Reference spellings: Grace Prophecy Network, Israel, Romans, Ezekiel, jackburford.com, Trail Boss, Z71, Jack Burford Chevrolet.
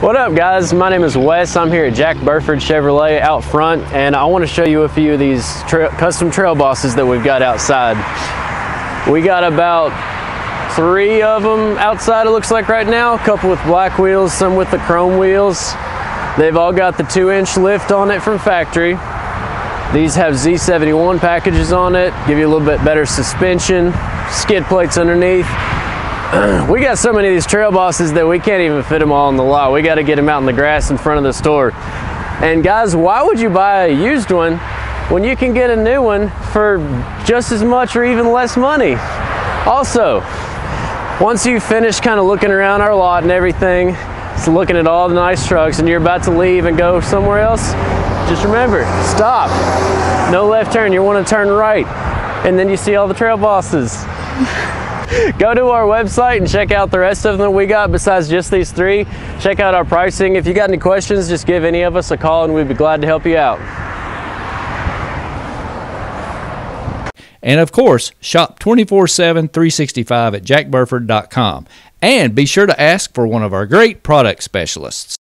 What up guys, my name is Wes. I'm here at Jack Burford Chevrolet out front, and I want to show you a few of these custom Trail Bosses that we've got outside. We got about three of them outside, it looks like right now, a couple with black wheels, some with the chrome wheels. They've all got the 2-inch lift on it from factory. These have Z71 packages on it, give you a little bit better suspension, skid plates underneath. We got so many of these Trail Bosses that we can't even fit them all in the lot. We got to get them out in the grass in front of the store. And guys, why would you buy a used one when you can get a new one for just as much or even less money? Also, once you finish kind of looking around our lot and everything, it's looking at all the nice trucks, and you're about to leave and go somewhere else, just remember, stop. No left turn, you want to turn right. And then you see all the Trail Bosses. Go to our website and check out the rest of them we got besides just these three. Check out our pricing. If you got any questions, just give any of us a call and we'd be glad to help you out. And of course, shop 24/7, 365 at jackburford.com. And be sure to ask for one of our great product specialists.